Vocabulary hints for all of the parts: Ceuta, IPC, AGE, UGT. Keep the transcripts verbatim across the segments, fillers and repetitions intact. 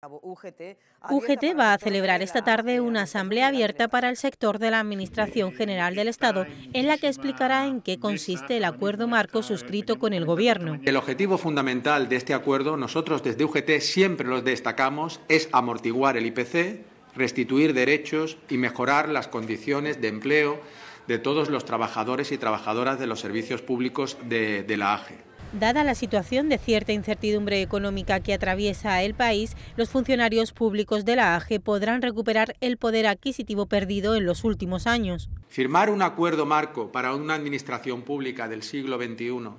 U G T va a celebrar esta tarde una asamblea abierta para el sector de la Administración General del Estado, en la que explicará en qué consiste el acuerdo marco suscrito con el Gobierno. El objetivo fundamental de este acuerdo, nosotros desde U G T siempre los destacamos, es amortiguar el I P C, restituir derechos y mejorar las condiciones de empleo de todos los trabajadores y trabajadoras de los servicios públicos de, de la A G E. Dada la situación de cierta incertidumbre económica que atraviesa el país, los funcionarios públicos de la A G E podrán recuperar el poder adquisitivo perdido en los últimos años. Firmar un acuerdo marco para una administración pública del siglo veintiuno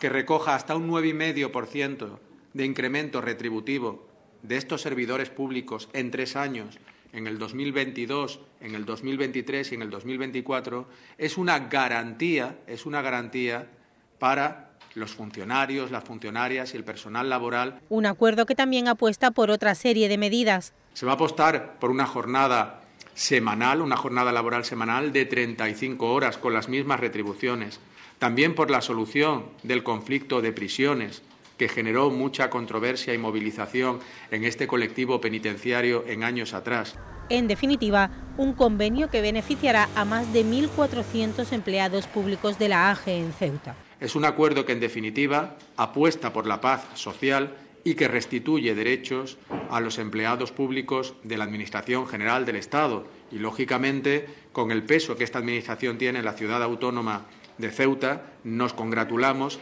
que recoja hasta un nueve coma cinco por ciento de incremento retributivo de estos servidores públicos en tres años, en el dos mil veintidós, en el dos mil veintitrés y en el dos mil veinticuatro, es una garantía, es una garantía para los funcionarios, las funcionarias y el personal laboral. Un acuerdo que también apuesta por otra serie de medidas. Se va a apostar por una jornada semanal, una jornada laboral semanal de treinta y cinco horas con las mismas retribuciones. También por la solución del conflicto de prisiones, que generó mucha controversia y movilización en este colectivo penitenciario en años atrás. En definitiva, un convenio que beneficiará a más de mil cuatrocientos empleados públicos de la A G E en Ceuta. Es un acuerdo que, en definitiva, apuesta por la paz social y que restituye derechos a los empleados públicos de la Administración General del Estado. Y, lógicamente, con el peso que esta Administración tiene en la ciudad autónoma de Ceuta, nos congratulamos